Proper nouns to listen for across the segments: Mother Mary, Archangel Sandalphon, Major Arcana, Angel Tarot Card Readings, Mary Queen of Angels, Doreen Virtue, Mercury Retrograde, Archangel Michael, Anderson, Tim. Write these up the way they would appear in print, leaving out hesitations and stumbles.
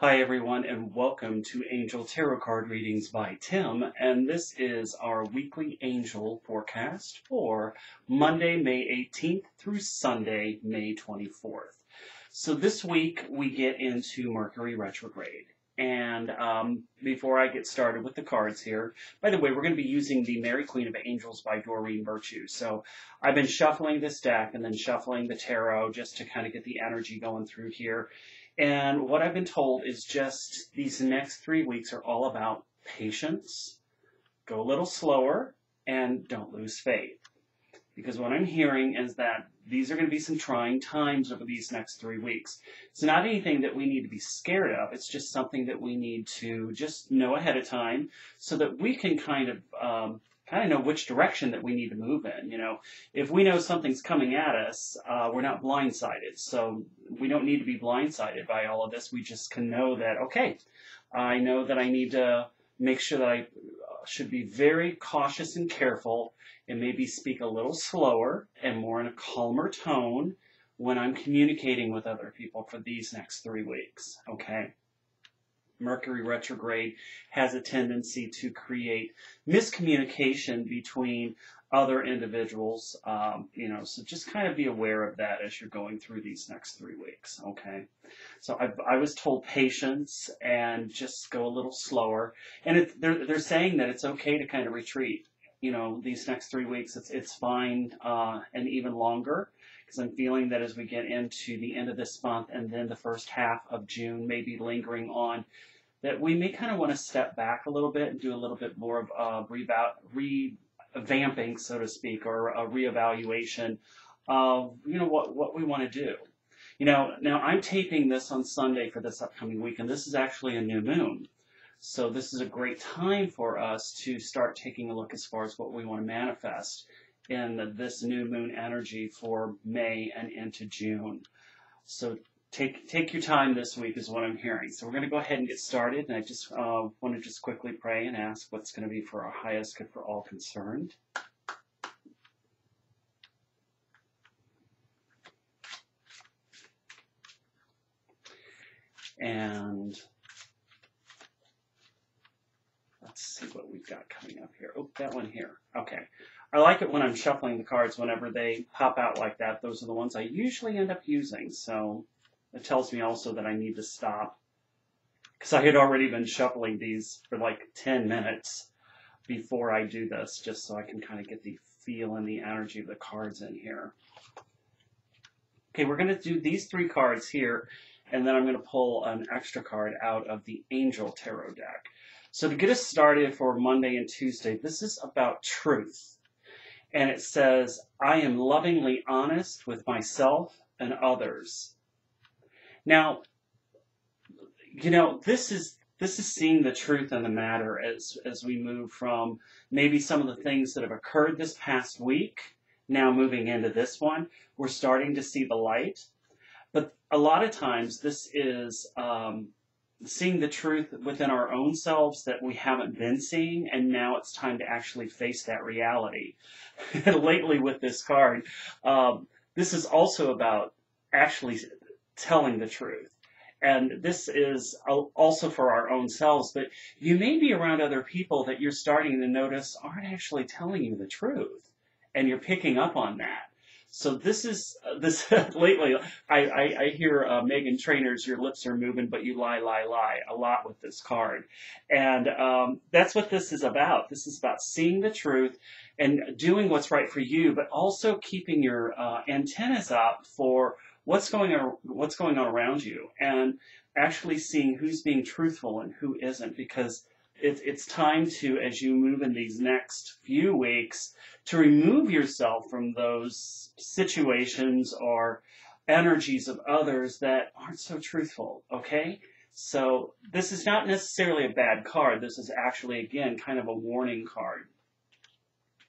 Hi everyone, and welcome to Angel Tarot Card Readings by Tim, and this is our weekly angel forecast for Monday, May 18th through Sunday, May 24th. So this week we get into Mercury Retrograde, and before I get started with the cards here, by the way, we're going to be using the Mary Queen of Angels by Doreen Virtue. So I've been shuffling this deck and then shuffling the tarot just to kind of get the energy going through here. And what I've been told is just these next 3 weeks are all about patience, go a little slower, and don't lose faith. Because what I'm hearing is that these are going to be some trying times over these next 3 weeks. It's not anything that we need to be scared of. It's just something that we need to just know ahead of time so that we can kind of know which direction that we need to move in. You know, if we know something's coming at us, we're not blindsided. So we don't need to be blindsided by all of this. We just can know that, okay, I know that I need to make sure that I should be very cautious and careful and maybe speak a little slower and more in a calmer tone when I'm communicating with other people for these next 3 weeks, okay? Mercury retrograde has a tendency to create miscommunication between other individuals, you know, so just kind of be aware of that as you're going through these next 3 weeks, okay? So I was told patience and just go a little slower, and they're saying that it's okay to kind of retreat, you know, these next 3 weeks. It's fine, and even longer, because I'm feeling that as we get into the end of this month and then the first half of June, maybe lingering on, that we may kind of want to step back a little bit and do a little bit more of revamping, so to speak, or a reevaluation of, you know, what we want to do. You know, now I'm taping this on Sunday for this upcoming week, and this is actually a new moon. So this is a great time for us to start taking a look as far as what we want to manifest in this new moon energy for May and into June. So take your time this week is what I'm hearing. So we're going to go ahead and get started, and I just want to just quickly pray and ask what's going to be for our highest good for all concerned. And let's see what we've got coming up here. Oh, that one here. Okay. I like it when I'm shuffling the cards, whenever they pop out like that. Those are the ones I usually end up using, so it tells me also that I need to stop, because I had already been shuffling these for like 10 minutes before I do this, just so I can kind of get the feel and the energy of the cards in here. Okay, we're going to do these three cards here, and then I'm going to pull an extra card out of the Angel Tarot deck. So to get us started for Monday and Tuesday, this is about truth. And it says, I am lovingly honest with myself and others. Now, you know, this is seeing the truth in the matter as we move from maybe some of the things that have occurred this past week, now moving into this one, we're starting to see the light. But a lot of times this is seeing the truth within our own selves that we haven't been seeing, and now it's time to actually face that reality. Lately with this card, this is also about actually telling the truth. And this is also for our own selves, but you may be around other people that you're starting to notice aren't actually telling you the truth, and you're picking up on that. So this is, this lately, I hear Megan Trainor's, your lips are moving, but you lie, lie, a lot with this card. And that's what this is about. This is about seeing the truth and doing what's right for you, but also keeping your antennas up for what's going on around you, and actually seeing who's being truthful and who isn't, because it's time to, as you move in these next few weeks, to remove yourself from those situations or energies of others that aren't so truthful, okay? So this is not necessarily a bad card. This is actually, again, kind of a warning card.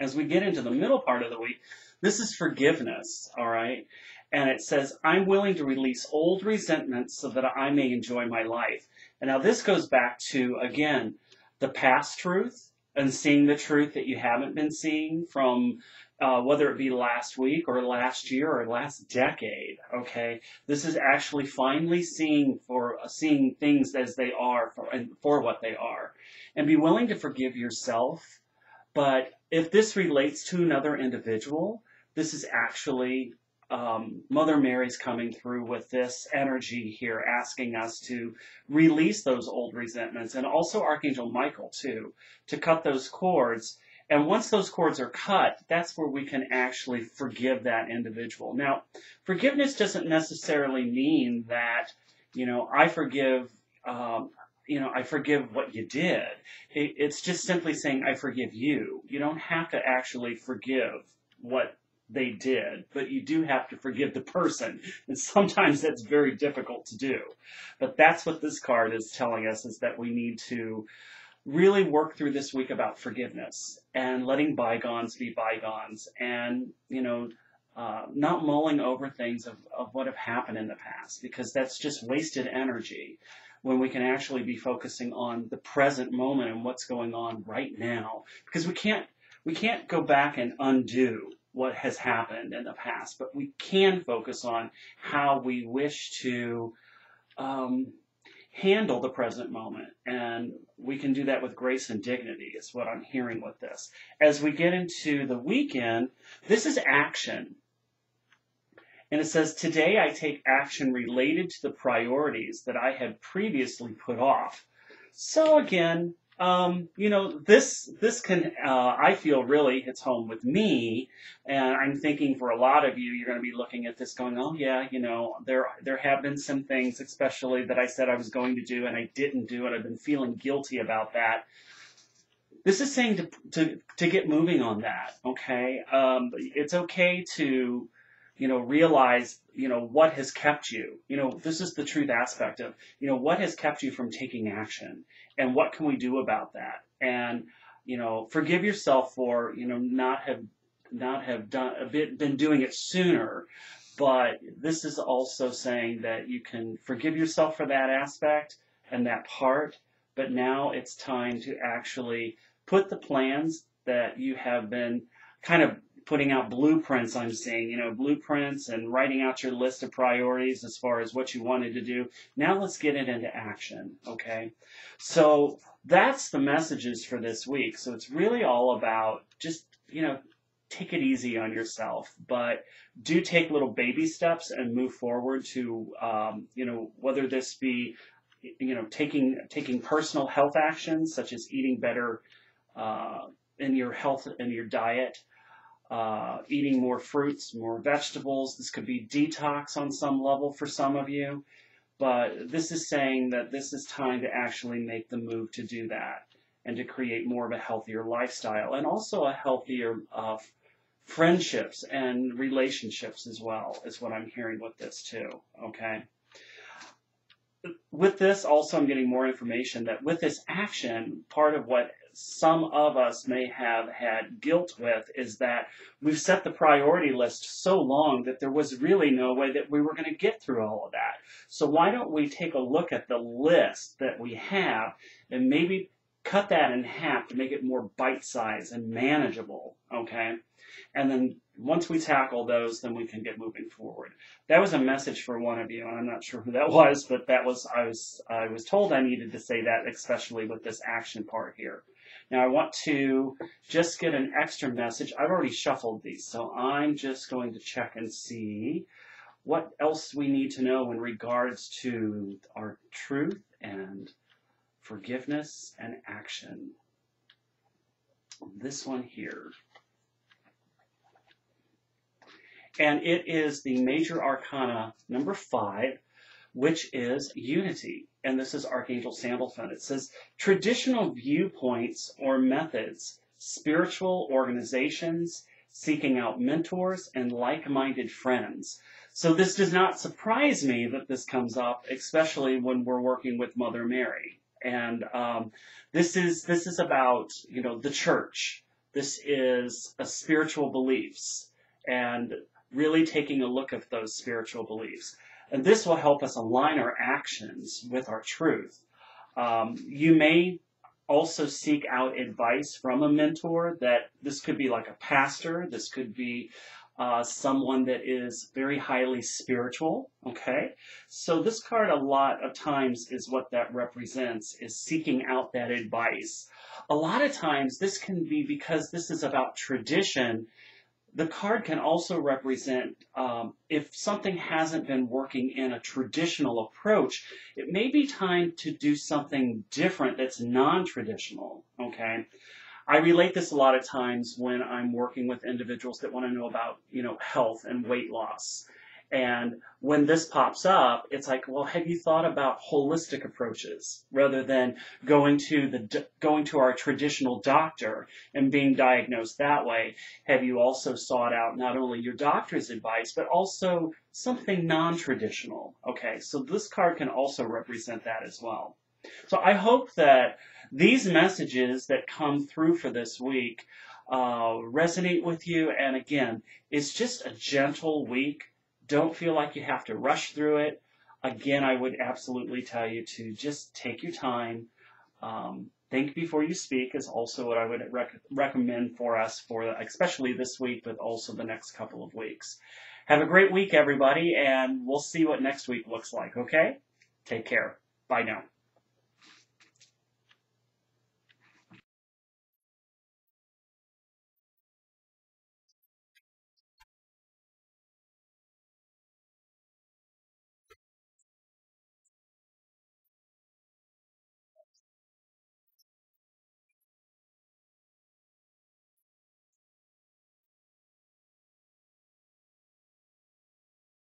As we get into the middle part of the week, this is forgiveness, all right? And it says, I'm willing to release old resentments so that I may enjoy my life. And now this goes back to, again, the past truth and seeing the truth that you haven't been seeing from whether it be last week or last year or last decade, okay? This is actually finally seeing things as they are for what they are. And be willing to forgive yourself. But if this relates to another individual, this is actually Mother Mary's coming through with this energy here, asking us to release those old resentments, and also Archangel Michael too, to cut those cords. And once those cords are cut, that's where we can actually forgive that individual. Now, forgiveness doesn't necessarily mean that, you know, I forgive, I forgive what you did. It's just simply saying, I forgive you. You don't have to actually forgive what they did, but you do have to forgive the person. And sometimes that's very difficult to do. But that's what this card is telling us, is that we need to really work through this week about forgiveness and letting bygones be bygones, and, you know, not mulling over things of what have happened in the past, because that's just wasted energy when we can actually be focusing on the present moment and what's going on right now, because we can't go back and undo what has happened in the past, but we can focus on how we wish to handle the present moment, and we can do that with grace and dignity is what I'm hearing with this. As we get into the weekend, this is action, and it says, today I take action related to the priorities that I had previously put off. So again, you know, this can, I feel really hits home with me, and I'm thinking for a lot of you, you're going to be looking at this going, oh yeah, you know, there have been some things, especially that I said I was going to do, and I didn't do it. I've been feeling guilty about that. This is saying to get moving on that, okay? It's okay to, you know, realize, you know, what has kept you. You know, this is the truth aspect of, you know, what has kept you from taking action, and what can we do about that? And, you know, forgive yourself for, you know, not have been doing it sooner. But this is also saying that you can forgive yourself for that aspect and that part, but now it's time to actually put the plans that you have been kind of putting out blueprints, I'm seeing, you know, blueprints and writing out your list of priorities as far as what you wanted to do. Now let's get it into action, okay? So that's the messages for this week. So it's really all about just, you know, take it easy on yourself, but do take little baby steps and move forward to, you know, whether this be, you know, taking personal health actions, such as eating better in your health and your diet, eating more fruits, more vegetables. This could be detox on some level for some of you, but this is saying that this is time to actually make the move to do that and to create more of a healthier lifestyle, and also a healthier friendships and relationships as well, is what I'm hearing with this too, okay? With this also, I'm getting more information that with this action, part of what some of us may have had guilt with is that we've set the priority list so long that there was really no way that we were going to get through all of that. So why don't we take a look at the list that we have and maybe cut that in half to make it more bite-sized and manageable, okay? And then once we tackle those, then we can get moving forward. That was a message for one of you, and I'm not sure who that was, but that was, I was told I needed to say that, especially with this action part here. Now I want to just get an extra message. I've already shuffled these, so I'm just going to check and see what else we need to know in regards to our truth and forgiveness and action. This one here. And it is the Major Arcana number 5, which is unity. And this is Archangel Sandalphon. It says, traditional viewpoints or methods, spiritual organizations, seeking out mentors, and like-minded friends. So this does not surprise me that this comes up, especially when we're working with Mother Mary. And this is about, you know, the church. This is a spiritual beliefs, and really taking a look at those spiritual beliefs. And this will help us align our actions with our truth. You may also seek out advice from a mentor. That this could be like a pastor, this could be someone that is very highly spiritual, okay? So this card a lot of times is what that represents, is seeking out that advice. A lot of times this can be, because this is about tradition, the card can also represent if something hasn't been working in a traditional approach, it may be time to do something different that's non-traditional, okay? I relate this a lot of times when I'm working with individuals that want to know about, you know, health and weight loss. And when this pops up, it's like, well, have you thought about holistic approaches rather than going to our traditional doctor and being diagnosed that way? Have you also sought out not only your doctor's advice, but also something non-traditional? Okay, so this card can also represent that as well. So I hope that these messages that come through for this week resonate with you. And again, it's just a gentle week. Don't feel like you have to rush through it. Again, I would absolutely tell you to just take your time. Think before you speak is also what I would recommend for us, for especially this week, but also the next couple of weeks. Have a great week, everybody, and we'll see what next week looks like, okay? Take care. Bye now.